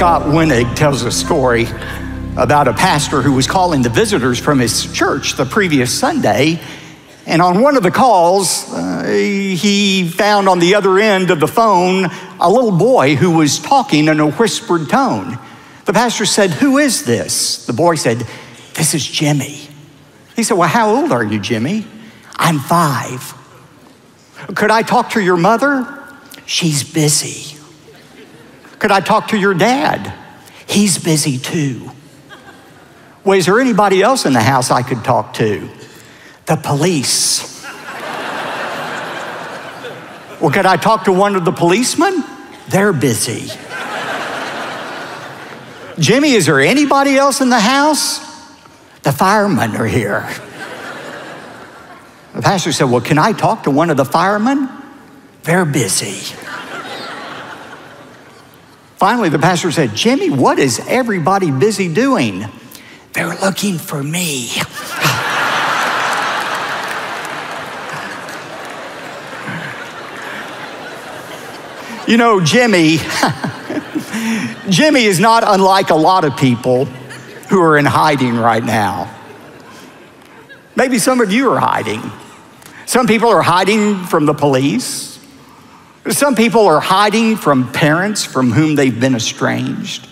Scott Winnig tells a story about a pastor who was calling the visitors from his church the previous Sunday. And on one of the calls, he found on the other end of the phone a little boy who was talking in a whispered tone. The pastor said, "Who is this?" The boy said, "This is Jimmy." He said, "Well, how old are you, Jimmy?" "I'm 5. "Could I talk to your mother?" "She's busy." "Could I talk to your dad?" "He's busy too." "Well, is there anybody else in the house I could talk to?" "The police." "Well, could I talk to one of the policemen?" "They're busy." "Jimmy, is there anybody else in the house?" "The firemen are here." The pastor said, "Well, can I talk to one of the firemen?" "They're busy." Finally, the pastor said, "Jimmy, what is everybody busy doing?" "They're looking for me." You know, Jimmy is not unlike a lot of people who are in hiding right now. Maybe some of you are hiding. Some people are hiding from the police. Some people are hiding from parents from whom they've been estranged.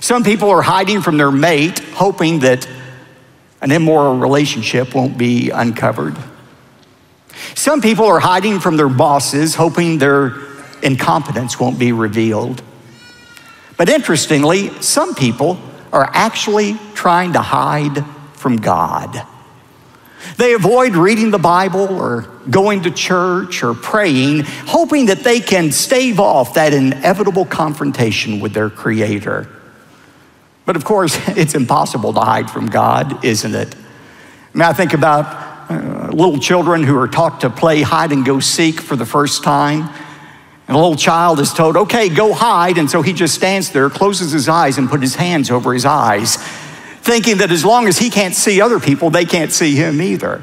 Some people are hiding from their mate, hoping that an immoral relationship won't be uncovered. Some people are hiding from their bosses, hoping their incompetence won't be revealed. But interestingly, some people are actually trying to hide from God. They avoid reading the Bible or going to church or praying, hoping that they can stave off that inevitable confrontation with their Creator. But of course, it's impossible to hide from God, isn't it? I mean, I think about little children who are taught to play hide and go seek for the first time. And a little child is told, "Okay, go hide." And so he just stands there, closes his eyes, and puts his hands over his eyes, thinking that as long as he can't see other people, they can't see him either.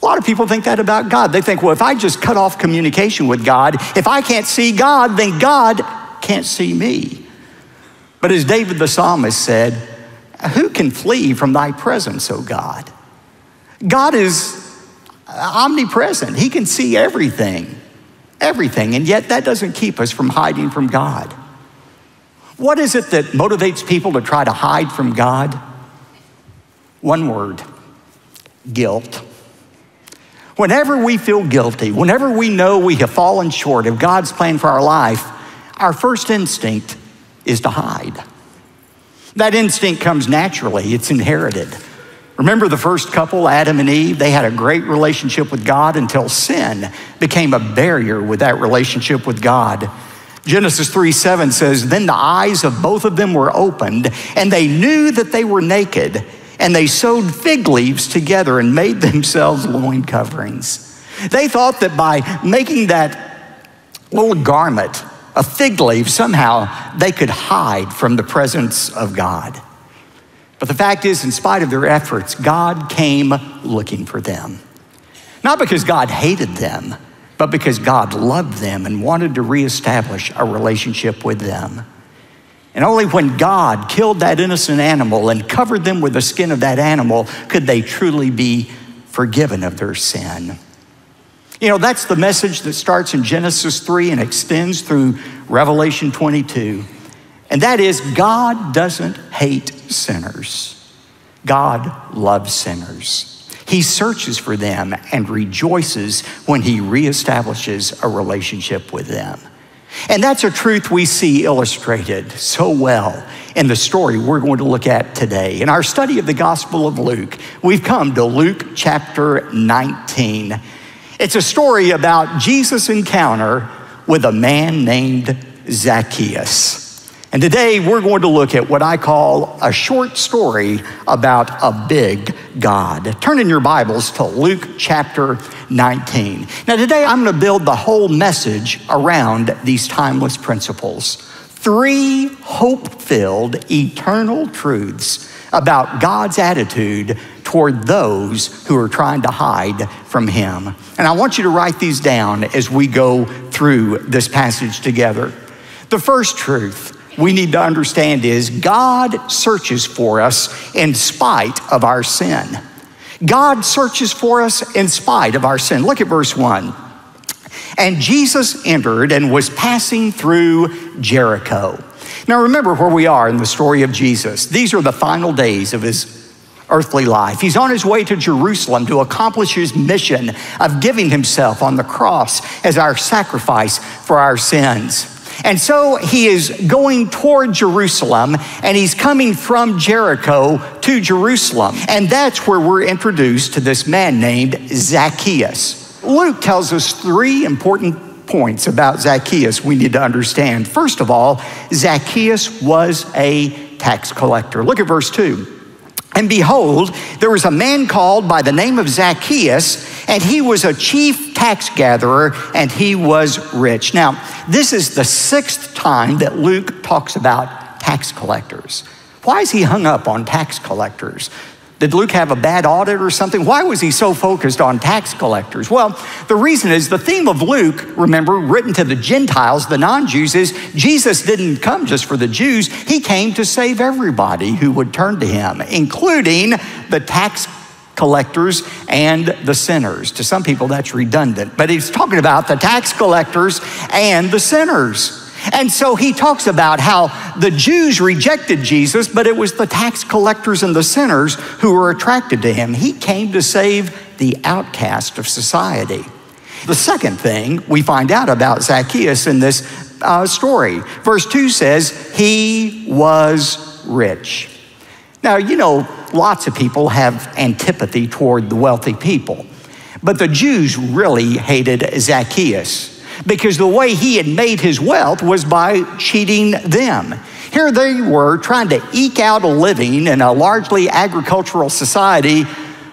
A lot of people think that about God. They think, well, if I just cut off communication with God, if I can't see God, then God can't see me. But as David the psalmist said, "Who can flee from thy presence, O God?" God is omnipresent. He can see everything. Everything, and yet that doesn't keep us from hiding from God. What is it that motivates people to try to hide from God? One word: guilt. Whenever we feel guilty, whenever we know we have fallen short of God's plan for our life, our first instinct is to hide. That instinct comes naturally, it's inherited. Remember the first couple, Adam and Eve? They had a great relationship with God until sin became a barrier with that relationship with God. Genesis 3:7 says, "Then the eyes of both of them were opened, and they knew that they were naked, and they sewed fig leaves together and made themselves loin coverings." They thought that by making that little garment, a fig leaf, somehow they could hide from the presence of God. But the fact is, in spite of their efforts, God came looking for them. Not because God hated them, but because God loved them and wanted to reestablish a relationship with them. And only when God killed that innocent animal and covered them with the skin of that animal could they truly be forgiven of their sin. You know, that's the message that starts in Genesis 3 and extends through Revelation 22. And that is, God doesn't hate sinners. God loves sinners. He searches for them and rejoices when he reestablishes a relationship with them. And that's a truth we see illustrated so well in the story we're going to look at today. In our study of the Gospel of Luke, we've come to Luke chapter 19. It's a story about Jesus' encounter with a man named Zacchaeus. And today we're going to look at what I call a short story about a big God. Turn in your Bibles to Luke chapter 19. Now today I'm going to build the whole message around these timeless principles. 3 hope-filled, eternal truths about God's attitude toward those who are trying to hide from him. And I want you to write these down as we go through this passage together. The first truth: we need to understand is God searches for us in spite of our sin. God searches for us in spite of our sin. Look at verse 1. And Jesus entered and was passing through Jericho. Now remember where we are in the story of Jesus. These are the final days of his earthly life. He's on his way to Jerusalem to accomplish his mission of giving himself on the cross as our sacrifice for our sins. And so he is going toward Jerusalem, and he's coming from Jericho to Jerusalem. And that's where we're introduced to this man named Zacchaeus. Luke tells us three important points about Zacchaeus we need to understand. First of all, Zacchaeus was a tax collector. Look at verse 2. And behold, there was a man called by the name of Zacchaeus, and he was a chief tax gatherer, and he was rich. Now, this is the sixth time that Luke talks about tax collectors. Why is he hung up on tax collectors? Did Luke have a bad audit or something? Why was he so focused on tax collectors? Well, the reason is the theme of Luke, remember, written to the Gentiles, the non-Jews, is Jesus didn't come just for the Jews. He came to save everybody who would turn to him, including the tax collectors and the sinners. To some people, that's redundant, but he's talking about the tax collectors and the sinners. And so he talks about how the Jews rejected Jesus, but it was the tax collectors and the sinners who were attracted to him. He came to save the outcast of society. The second thing we find out about Zacchaeus in this story, verse 2 says, he was rich. Now, you know, lots of people have antipathy toward the wealthy people, but the Jews really hated Zacchaeus, because the way he had made his wealth was by cheating them. Here they were trying to eke out a living in a largely agricultural society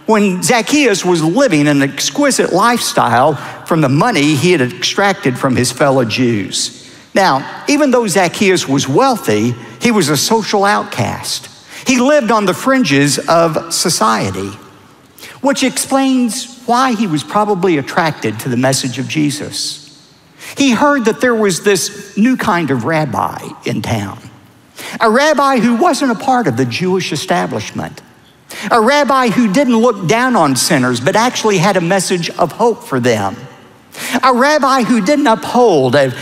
when Zacchaeus was living an exquisite lifestyle from the money he had extracted from his fellow Jews. Now, even though Zacchaeus was wealthy, he was a social outcast. He lived on the fringes of society, which explains why he was probably attracted to the message of Jesus. He heard that there was this new kind of rabbi in town, a rabbi who wasn't a part of the Jewish establishment, a rabbi who didn't look down on sinners but actually had a message of hope for them, a rabbi who didn't uphold an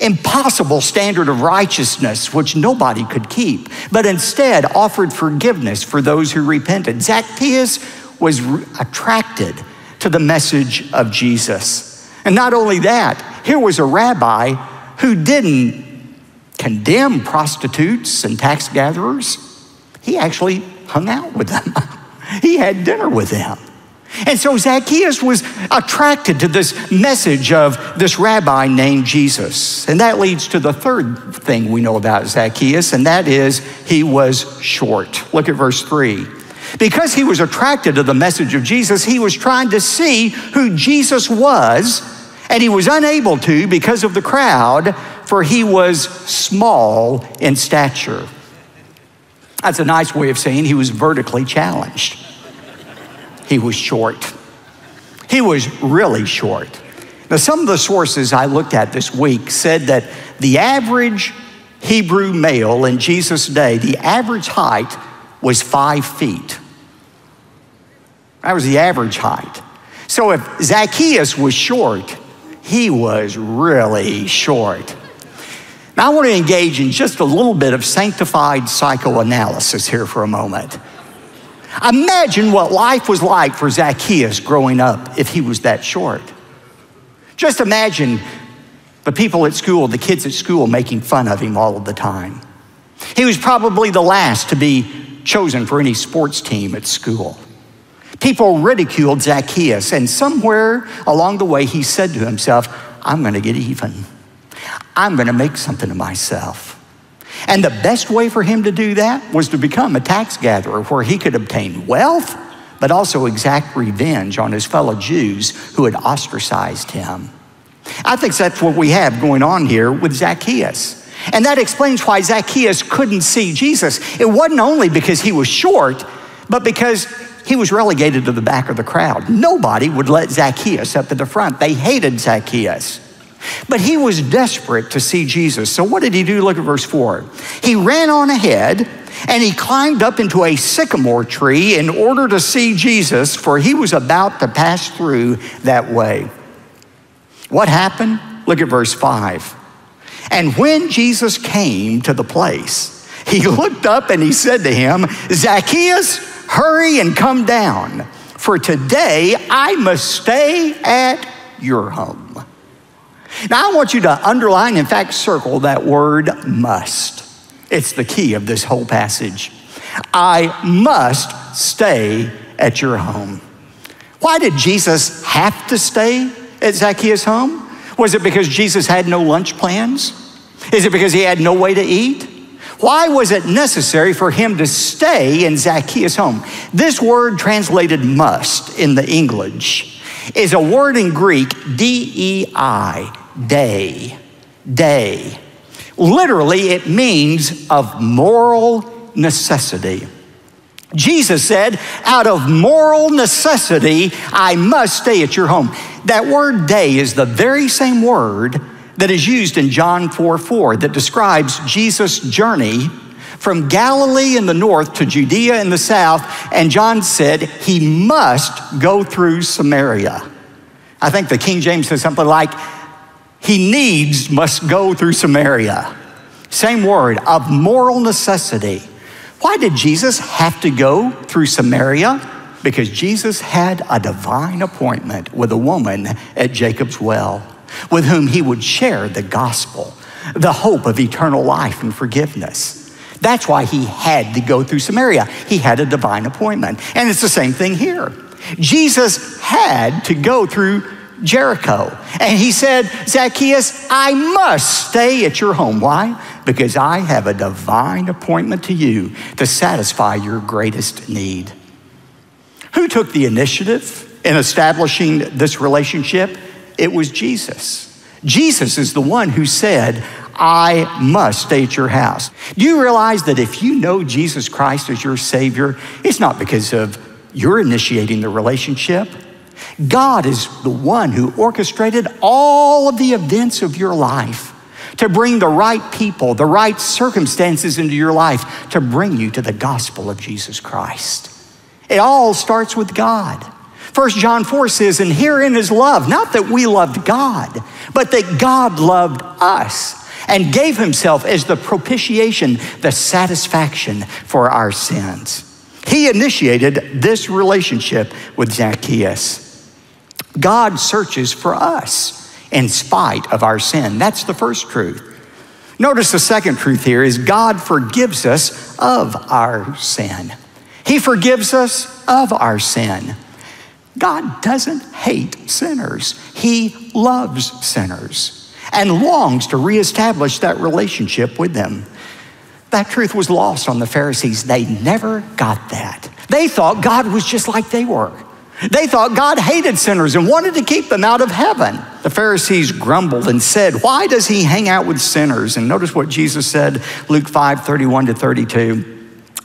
impossible standard of righteousness which nobody could keep, but instead offered forgiveness for those who repented. Zacchaeus was attracted to the message of Jesus. And not only that, here was a rabbi who didn't condemn prostitutes and tax gatherers. He actually hung out with them. He had dinner with them. And so Zacchaeus was attracted to this message of this rabbi named Jesus. And that leads to the third thing we know about Zacchaeus, and that is he was short. Look at verse 3. Because he was attracted to the message of Jesus, he was trying to see who Jesus was, and he was unable to because of the crowd, for he was small in stature. That's a nice way of saying he was vertically challenged. He was short. He was really short. Now, some of the sources I looked at this week said that the average Hebrew male in Jesus' day, the average height was 5 feet. That was the average height. So if Zacchaeus was short, he was really short. Now I want to engage in just a little bit of sanctified psychoanalysis here for a moment. Imagine what life was like for Zacchaeus growing up if he was that short. Just imagine the people at school, the kids at school, making fun of him all of the time. He was probably the last to be chosen for any sports team at school. People ridiculed Zacchaeus, and somewhere along the way, he said to himself, I'm going to get even. I'm going to make something of myself. And the best way for him to do that was to become a tax gatherer, where he could obtain wealth, but also exact revenge on his fellow Jews who had ostracized him. I think that's what we have going on here with Zacchaeus. And that explains why Zacchaeus couldn't see Jesus. It wasn't only because he was short, but because he was relegated to the back of the crowd. Nobody would let Zacchaeus up to the front. They hated Zacchaeus. But he was desperate to see Jesus. So what did he do? Look at verse 4. He ran on ahead, and he climbed up into a sycamore tree in order to see Jesus, for he was about to pass through that way. What happened? Look at verse 5. And when Jesus came to the place, he looked up and he said to him, Zacchaeus, hurry and come down, for today I must stay at your home. Now I want you to underline, in fact, circle that word must. It's the key of this whole passage. I must stay at your home. Why did Jesus have to stay at Zacchaeus' home? Was it because Jesus had no lunch plans? Is it because he had no way to eat? Why was it necessary for him to stay in Zacchaeus' home? This word translated must in the English is a word in Greek, D-E-I, day, day. Literally, it means of moral necessity. Jesus said, out of moral necessity, I must stay at your home. That word day is the very same word that is used in John 4:4 that describes Jesus' journey from Galilee in the north to Judea in the south, and John said he must go through Samaria. I think the King James says something like, he needs must go through Samaria. Same word, of moral necessity. Why did Jesus have to go through Samaria? Because Jesus had a divine appointment with a woman at Jacob's well, with whom he would share the gospel, the hope of eternal life and forgiveness. That's why he had to go through Samaria. He had a divine appointment. And it's the same thing here. Jesus had to go through Jericho. And he said, Zacchaeus, I must stay at your home. Why? Because I have a divine appointment to you to satisfy your greatest need. Who took the initiative in establishing this relationship? It was Jesus. Jesus is the one who said, I must stay at your house. Do you realize that if you know Jesus Christ as your Savior, it's not because of your initiating the relationship? God is the one who orchestrated all of the events of your life to bring the right people, the right circumstances into your life to bring you to the gospel of Jesus Christ. It all starts with God. 1 John 4 says, and herein is love, not that we loved God, but that God loved us and gave himself as the propitiation, the satisfaction for our sins. He initiated this relationship with Zacchaeus. God searches for us in spite of our sin. That's the first truth. Notice the second truth here is God forgives us of our sin. He forgives us of our sin. God doesn't hate sinners. He loves sinners and longs to reestablish that relationship with them. That truth was lost on the Pharisees. They never got that. They thought God was just like they were. They thought God hated sinners and wanted to keep them out of heaven. The Pharisees grumbled and said, why does he hang out with sinners? And notice what Jesus said, Luke 5:31 to 32.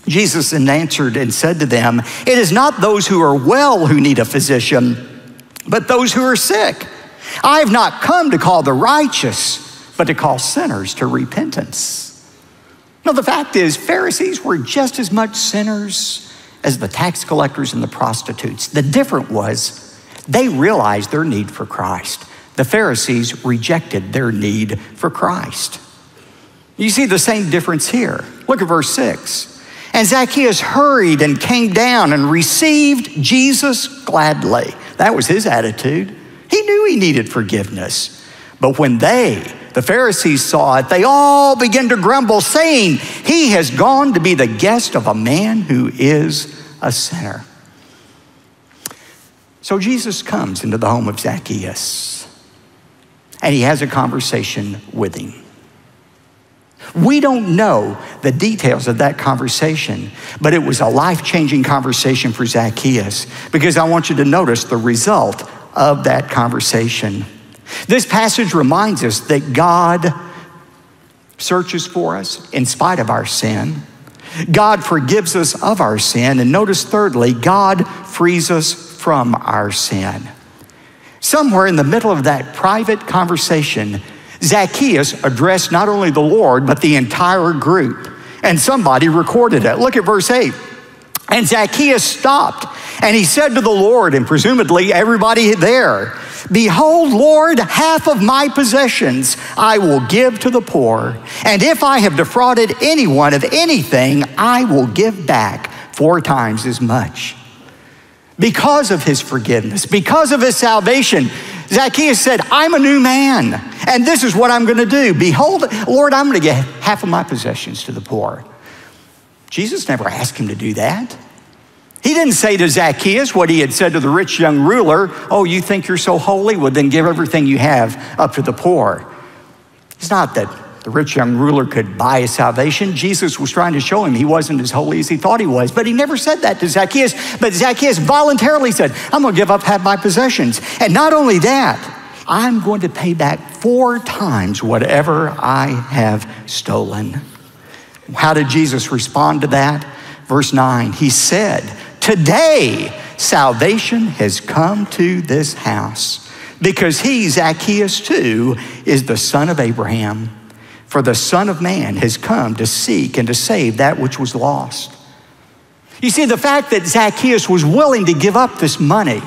Jesus answered and said to them, it is not those who are well who need a physician, but those who are sick. I have not come to call the righteous, but to call sinners to repentance. Now, the fact is, Pharisees were just as much sinners as the tax collectors and the prostitutes. The difference was they realized their need for Christ. The Pharisees rejected their need for Christ. You see the same difference here. Look at verse 6. And Zacchaeus hurried and came down and received Jesus gladly. That was his attitude. He knew he needed forgiveness. But when the Pharisees saw it, they all began to grumble, saying, he has gone to be the guest of a man who is a sinner. So Jesus comes into the home of Zacchaeus, and he has a conversation with him. We don't know the details of that conversation, but it was a life-changing conversation for Zacchaeus, because I want you to notice the result of that conversation. This passage reminds us that God searches for us in spite of our sin. God forgives us of our sin. And notice thirdly, God frees us from our sin. Somewhere in the middle of that private conversation, Zacchaeus addressed not only the Lord, but the entire group. And somebody recorded it. Look at verse 8. And Zacchaeus stopped, and he said to the Lord, and presumably everybody there, "Behold, Lord, half of my possessions I will give to the poor, and if I have defrauded anyone of anything, I will give back 4 times as much." Because of his forgiveness, because of his salvation, Zacchaeus said, "I'm a new man, and this is what I'm going to do. Behold, Lord, I'm going to give half of my possessions to the poor." Jesus never asked him to do that. He didn't say to Zacchaeus what he had said to the rich young ruler, "Oh, you think you're so holy? Well, then give everything you have up to the poor." It's not that the rich young ruler could buy his salvation. Jesus was trying to show him he wasn't as holy as he thought he was, but he never said that to Zacchaeus. But Zacchaeus voluntarily said, "I'm going to give up half my possessions. And not only that, I'm going to pay back 4 times whatever I have stolen." How did Jesus respond to that? Verse 9, he said, "Today, salvation has come to this house, because he, Zacchaeus too, is the son of Abraham. For the Son of Man has come to seek and to save that which was lost." You see, the fact that Zacchaeus was willing to give up this money,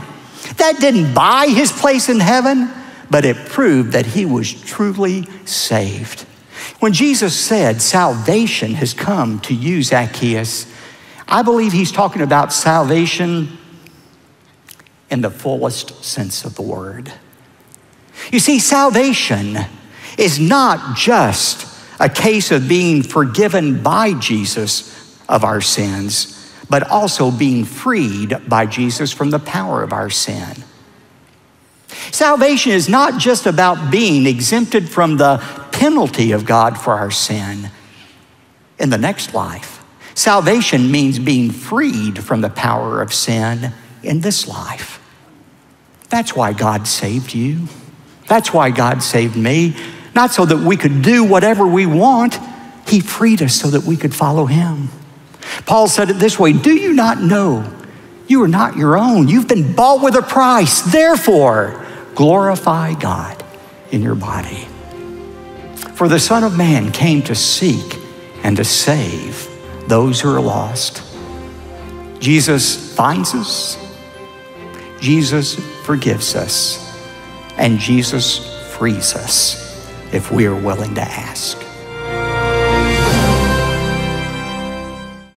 that didn't buy his place in heaven, but it proved that he was truly saved. When Jesus said, "Salvation has come to you, Zacchaeus," I believe he's talking about salvation in the fullest sense of the word. You see, salvation is not just a case of being forgiven by Jesus of our sins, but also being freed by Jesus from the power of our sin. Salvation is not just about being exempted from the penalty of God for our sin in the next life. Salvation means being freed from the power of sin in this life. That's why God saved you. That's why God saved me. Not so that we could do whatever we want. He freed us so that we could follow him. Paul said it this way, "Do you not know you are not your own? You've been bought with a price. Therefore, glorify God in your body. For the Son of Man came to seek and to save those who are lost." Jesus finds us, Jesus forgives us, and Jesus frees us if we are willing to ask.